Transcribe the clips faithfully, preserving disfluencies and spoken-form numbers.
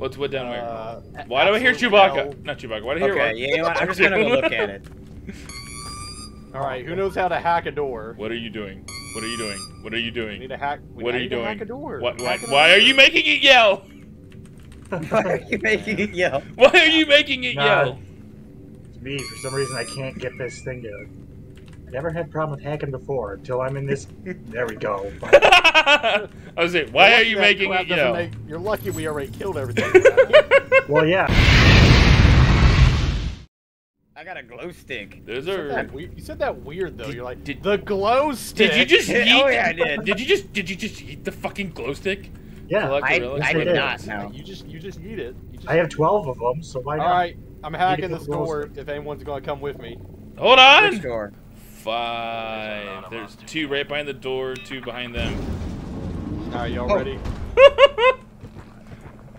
What's what down where? Uh, why do I hear Chewbacca? No. Not Chewbacca. Why do I hear? Okay, yeah, you know what? I'm just gonna go look at it. All right, who knows how to hack a door? What are you doing? What are you doing? What are you doing? We need a hack. We what are you doing? Hack a door. What, why, why are you making it yell? Why are you making it yell? Why are you making it nah, yell? It's me. For some reason, I can't get this thing to. I never had a problem with hacking before until I'm in this. There we go. I was like, why are you making it yell? Make... You're lucky we already killed everything. Well, yeah. I got a glow stick. Those are. You said that weird though. Did, You're like did, the glow stick. Did you just? Yeet, oh yeah, I did. Did you just? Did you just yeet the fucking glow stick? Yeah, I, I did not. No. You just, you just yeet it. You just I have twelve of them, so why not? All right, I'm hacking this door. Stick. If anyone's gonna come with me. Hold on. Which door? Five. There's two right behind the door. Two behind them. All right, y'all oh. ready?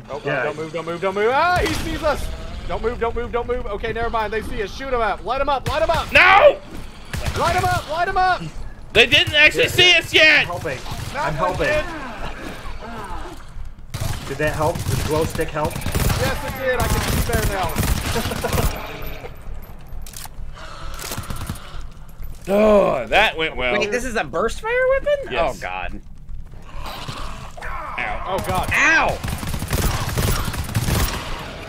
oh, yeah. Don't move! Don't move! Don't move! Ah, he sees us. Don't move, don't move, don't move. Okay, never mind. They see us. Shoot them up. Light them up, light them up. No! Light them up, light them up. They didn't actually yeah, see yeah. us yet. I'm helping. Not I'm helping. Did. did that help? Did the glow stick help? Yes, it did. I can see there now. Oh, that went well. Wait, this is a burst fire weapon? Yes. Oh, God. Ow. Oh, God. Ow!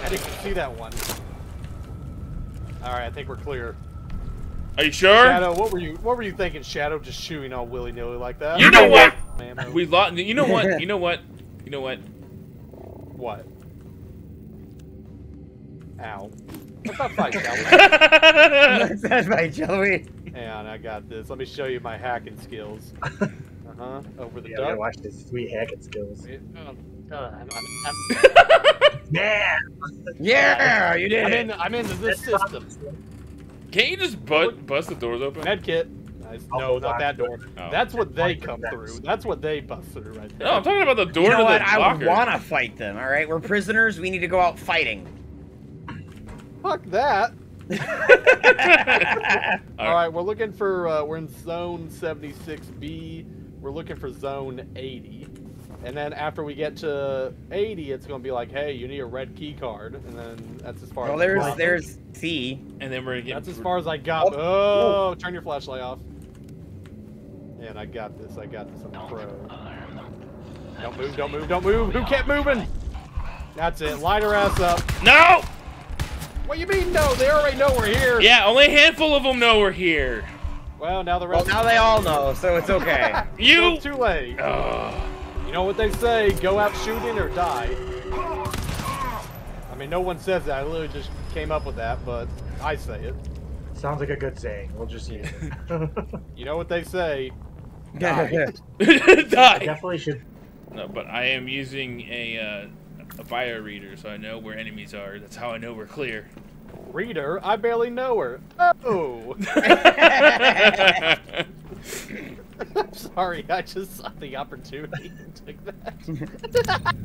I didn't see that one. All right, I think we're clear. Are you sure? Shadow, what were you what were you thinking, Shadow? Just shooting all willy nilly like that? You know what? We lost. You know what? You know what? You know what? What? Ow! Let's not fight, shall we? Let's not fight, shall we? Hang on, I got this. Let me show you my hacking skills. Uh huh. Over the yeah, duck. Yeah, watch this. Sweet hacking skills. It, um, Uh, I'm, I'm, I'm... yeah! Yeah! You did I'm in, I'm into this system. Can't you just but, bust the doors open? Medkit. No, not that door. Oh. That's what they come through. That's what they bust through right there. No, I'm talking about the door you know to what? the locker. I want to fight them, alright? We're prisoners. We need to go out fighting. Fuck that. Alright, we're looking for... Uh, we're in zone seventy-six B. We're looking for zone eighty. And then after we get to eighty, it's gonna be like, hey, you need a red key card, and then that's as far. Well, as there's I there's C, and then we're gonna get. That's as far as I got. Oh, oh turn your flashlight off. And I got this. I got this. I'm a pro. Don't move! Don't move! Don't move! Who kept moving? That's it. Light her ass up. No. What you mean no? They already know we're here. Yeah, only a handful of them know we're here. Well, now the rest. Well, now they all know, so it's okay. You. It's too late. Oh. You know what they say, go out shooting or die. I mean, no one says that. I literally just came up with that, but I say it. Sounds like a good saying. We'll just use it. You know what they say, die. Die. I definitely should. No, but I am using a, uh, a bio reader, so I know where enemies are. That's how I know we're clear. Reader? I barely know her. Oh! I'm sorry, I just saw the opportunity and took that.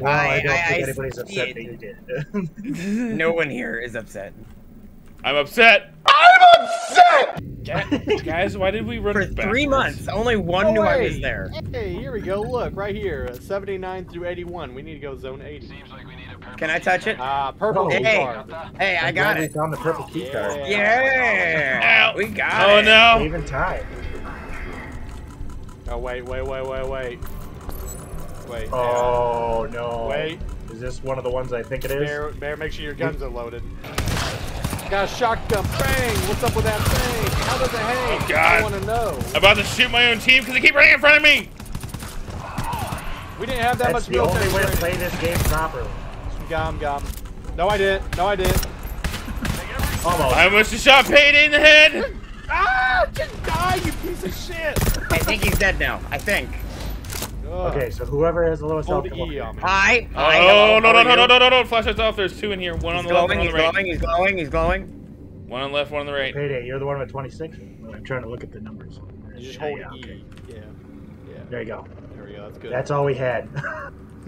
Well, I don't I, think I anybody's upset that you did. No one here is upset. I'm upset. I'm upset! Guys, guys why did we run For backwards? three months, only one no knew way. I was there. Hey, here we go. Look, right here. seventy-nine through eighty-one. We need to go zone eighty. Seems like we need a Can I touch it? Ah, uh, purple oh, hey. card. Hey, I got it. On the purple key yeah. card. Yeah! Ow. We got oh, it. Oh, no. Even tied. Oh, wait, wait, wait, wait, wait. Wait. Oh, man. no. Wait. Is this one of the ones I think it is? Bear, Bear make sure your guns are loaded. Got a shotgun. Bang! What's up with that thing? How does it hang? Oh, God. I want to know. I'm about to shoot my own team because they keep running in front of me. We didn't have that That's much the only way to play this game properly. Gum, gum. No, I didn't. No, I didn't. Almost. I must have shot Payday in the head. Ah! Just die, you piece of shit! I think he's dead now. I think. Ugh. Okay, so whoever has the lowest health. E Hi! Oh, Hi, hello, no, no, no, no, no, no, no! Flashlights off. There's two in here. One he's on the glowing, left, one on the right. He's glowing. He's glowing. He's glowing. One on the left, one on the right. Payday, you're the one with twenty-six. I'm trying to look at the numbers. You just hold yeah, E. Okay. Yeah. Yeah. There you go. There we go. That's good. That's all we had.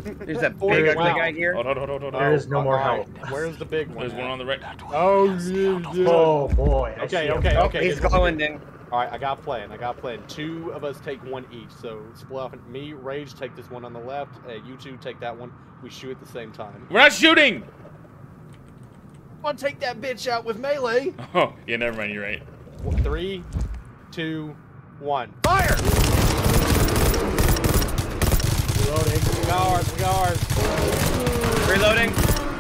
There's that big ugly wow. guy here. Oh, no, no, no, no, no. There is no oh, more help. Right. Where's the big one? There's one on the right. Oh, yeah. Oh boy. I okay, okay, okay. Oh, he's glowing, ding. All right, I got a plan. I got a plan. Two of us take one each. So split off. Me, Rage, take this one on the left. Uh, you two take that one. we shoot at the same time. We're not shooting! I want to take that bitch out with melee. Oh, yeah, never mind, you're right. Three, two, one. Fire! Reloading. We got ours, we got ours. Reloading.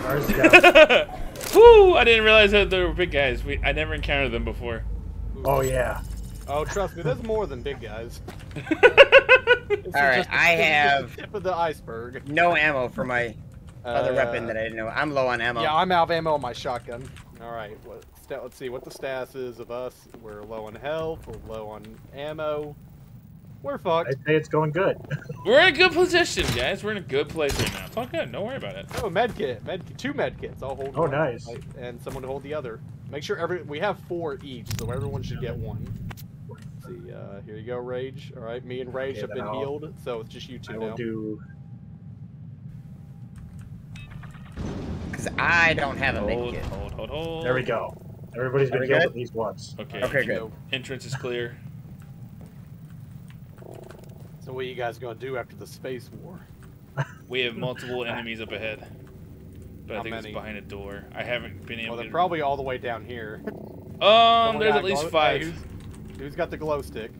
Ours got Woo! I didn't realize that there were big guys. We, I never encountered them before. Oh, yeah. Oh, trust me, there's more than big guys. Alright, I have tip of the iceberg. No ammo for my uh, other weapon that I didn't know. I'm low on ammo. Yeah, I'm out of ammo on my shotgun. Alright, let's see what the stats is of us. We're low on health, we're low on ammo. We're fucked. I'd say it's going good. We're in a good position, guys. We're in a good place right now. It's all good. Don't worry about it. Oh, med kit. Med kit. Two med kits. I'll hold. Oh, one, nice. Right? And someone to hold the other. Make sure every we have four each, so everyone should get one. Let's see. Uh, here you go, Rage. All right, me and Rage okay, have been I'll, healed, so it's just you two I will now. Do. Because I don't have a med kit. Hold, hold, hold. There we go. Everybody's been healed at least once. Okay. Okay. Good. Go. Entrance is clear. So what are you guys gonna do after the space war? We have multiple enemies up ahead, but How I think many? It's behind a door. I haven't been able. Well, they're to probably all the way down here. Um, there's at least five. Hey, who's, who's got the glow stick?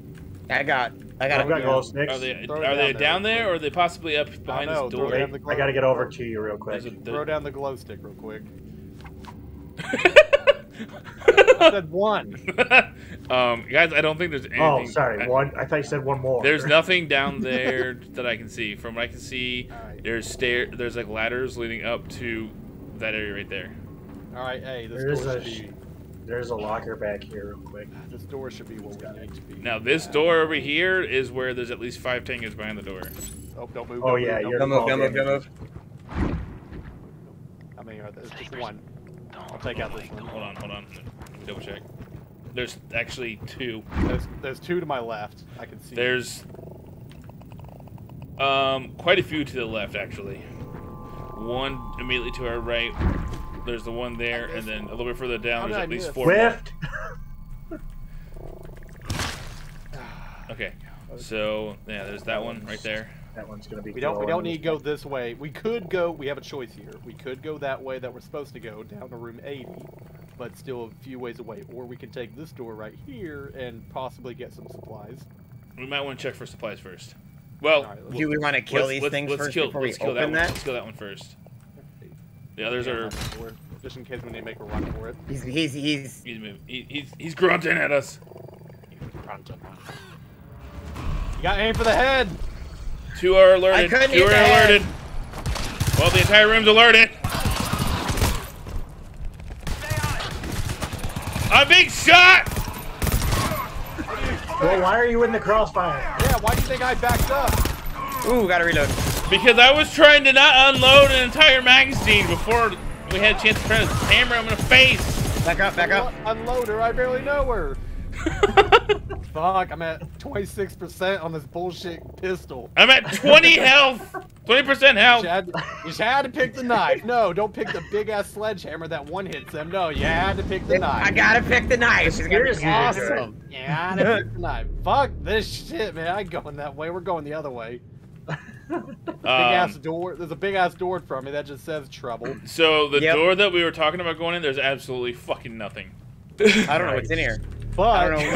I got. I got. I've got glow sticks. Are they throw are they down, down there, or are they possibly up behind this door? Wait, I gotta get over to you real quick. A, the... Throw down the glow stick real quick. I said one. um, guys, I don't think there's anything. Oh, sorry, I, one. I thought you said one more. There's nothing down there that I can see. From what I can see, right. there's stair. There's like ladders leading up to that area right there. All right, hey, this there's door a, should be. There's a locker back here, real quick. This door should be what we need to be. Now this door over here is where there's at least five tankers behind the door. Oh, don't move. Oh don't yeah, move, you're don't move, don't move, don't move. How many are there? Just one. I'll take out this one. Hold on, hold on. Double check. There's actually two. There's, there's two to my left. I can see. There's um quite a few to the left actually. One immediately to our right. There's the one there, and then a little bit further down. There's at least four. Left. Okay. So yeah, there's that one right there. That one's gonna be. We don't. We don't need to go this way. We could go. We have a choice here. We could go that way that we're supposed to go, down to room eighty, but still a few ways away. Or we can take this door right here and possibly get some supplies. We might want to check for supplies first. Well, right, do we want to kill let's, these let's, things let's first kill, before let's we kill open that one. That? Let's kill that one first. The others yeah, are just in case we need to make a run for it. He's he's he's he's moving. He, he's he's grunting at us. He's grunting. You got aim for the head. Two are alerted. Two are alerted. Head. Well, the entire room's alerted. I'm being shot! Well, why are you in the crossfire? Yeah, why do you think I backed up? Ooh, gotta reload. Because I was trying to not unload an entire magazine before we had a chance to try to hammer him in the face. Back up, back up. Unload her, I barely know her. Fuck, I'm at twenty-six percent on this bullshit pistol. I'm at twenty health. twenty percent health. You had, you had to pick the knife. No, don't pick the big-ass sledgehammer that one-hits them. No, you had to pick the knife. I gotta pick the knife. She's gonna be awesome. You had to pick the knife. Fuck this shit, man. I ain't going that way. We're going the other way. um, big-ass door. There's a big-ass door in front of me that just says trouble. So the yep. door that we were talking about going in, there's absolutely fucking nothing. I don't right. know what's in here. But I don't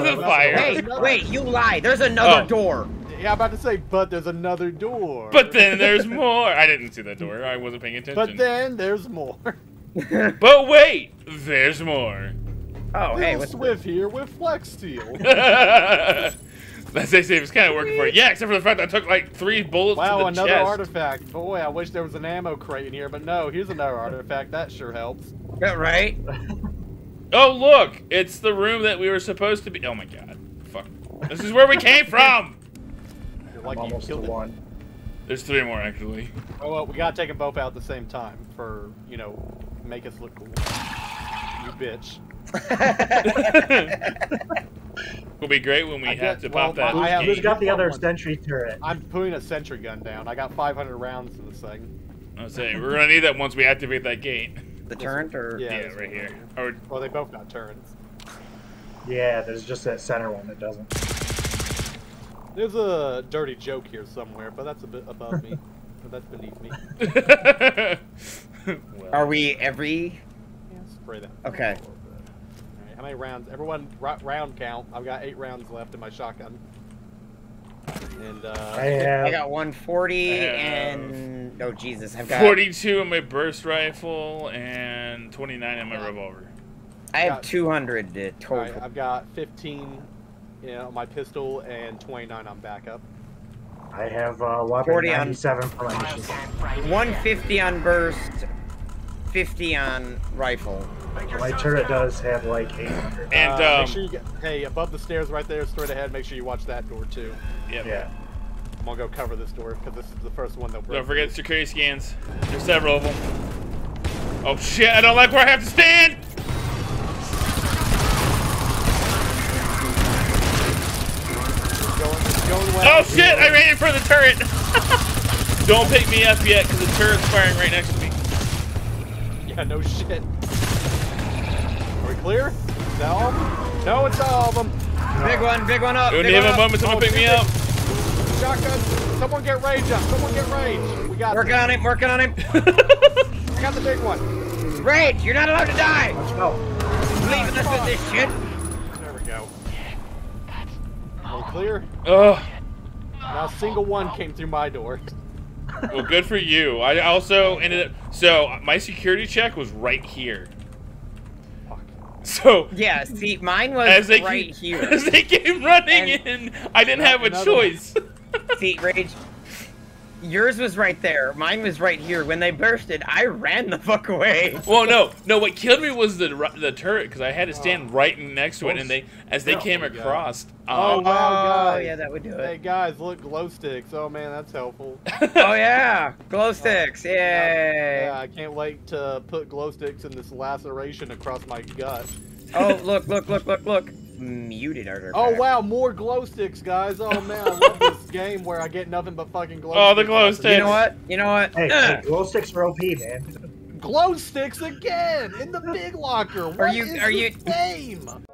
know what, fire. Hey, wait, you lie. There's another oh. door. Yeah, I'm about to say, but there's another door. But then there's more. I didn't see that door. I wasn't paying attention. But then there's more. But wait, there's more. Oh, Little hey, what's Swift the... here with Flex Steel. That's it. It's kind of working for you. Yeah, except for the fact that I took like three bullets wow, to the chest. Wow, another artifact. Boy, I wish there was an ammo crate in here, but no. Here's another artifact. That sure helps. Yeah, right. Oh, look! It's the room that we were supposed to be- Oh my god. Fuck. This is where we came from! You're lucky you killed one. There's three more, actually. Oh, well, we gotta take them both out at the same time for, you know, make us look cool. You bitch. It'll be great when we I have guess, to pop well, that. I have, who's got the other one. Sentry turret? I'm putting a sentry gun down. I got five hundred rounds in this thing. I was saying, we're gonna need that once we activate that gate. The turret, or yeah, yeah right one here. Or, well, they both got turrets. Yeah, there's just that center one that doesn't. There's a dirty joke here somewhere, but that's a bit above me. But believe me. Well, are we every? Yeah, spray that. Okay. All right, how many rounds? Everyone, round count. I've got eight rounds left in my shotgun. And uh, I, have, I got one forty I and oh Jesus, I've got forty-two in my burst rifle and twenty-nine in my revolver. I have two hundred uh, total. Right, I've got fifteen, you know, my pistol and twenty-nine on backup. I have uh, forty ninety-seven for my mission. one fifty on burst, fifty on rifle. My turret does have like eight hundred. And um, uh, make sure you get, hey, above the stairs right there, straight ahead. Make sure you watch that door too. Yep. Yeah. I'm gonna go cover this door because this is the first one that. Don't forget security scans. There's several of them. Oh shit! I don't like where I have to stand. Going, going oh shit! I ran in front of the turret. Don't pick me up yet because the turret's firing right next to me. Yeah. No shit. Are we clear? Is that all? No, it's all of them. No. Big one, big one up. You need a moment, someone pick me up. Shotgun, someone get rage up. Someone get rage. We got. Working on him. Working on him. I got the big one. Rage, you're not allowed to die. Let's go. Leaving us with this shit. There we go. All clear. Ugh. Not a single one came through my door. Well, good for you. I also ended up. So my security check was right here. So yeah, see, mine was right came, here. As they came running and in, I didn't have a choice. See, Rage, yours was right there. Mine was right here. When they bursted, I ran the fuck away. Well, no, no. What killed me was the the turret because I had to stand oh. right next to it, and they as they oh, came across. Oh, oh wow, oh, yeah, that would do it. Hey guys, look, glow sticks. Oh man, that's helpful. Oh yeah, glow sticks. Yay. Yeah, I can't wait to put glow sticks in this laceration across my gut. Oh look, look, look, look, look. Muted artifact. Oh wow, more glow sticks, guys. Oh man, I love this game where I get nothing but fucking glow. Oh, sticks. Oh, the glow sticks. You know what? You know what? Hey, hey, glow sticks are O P, man. Glow sticks again in the big locker. What are you? Is are the you? Fame?